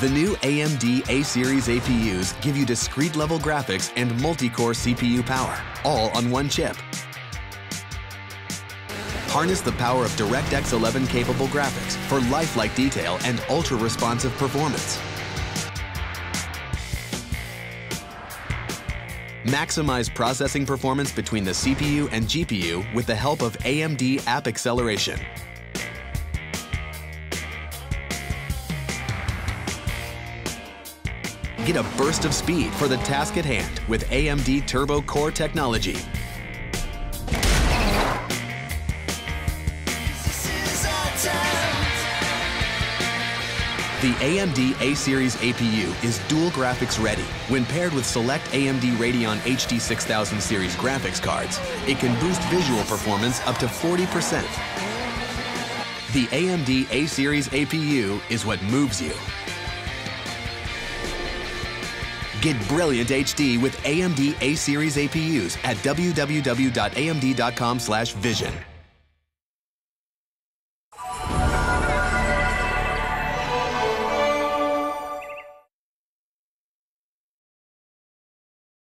The new AMD A-Series APUs give you discrete-level graphics and multi-core CPU power, all on one chip. Harness the power of DirectX 11-capable graphics for lifelike detail and ultra-responsive performance. Maximize processing performance between the CPU and GPU with the help of AMD App acceleration. Get a burst of speed for the task at hand with AMD Turbo Core technology. The AMD A-Series APU is dual graphics ready. When paired with select AMD Radeon HD 6000 series graphics cards, it can boost visual performance up to 40%. The AMD A-Series APU is what moves you. Get brilliant HD with AMD A-Series APUs at www.amd.com/vision.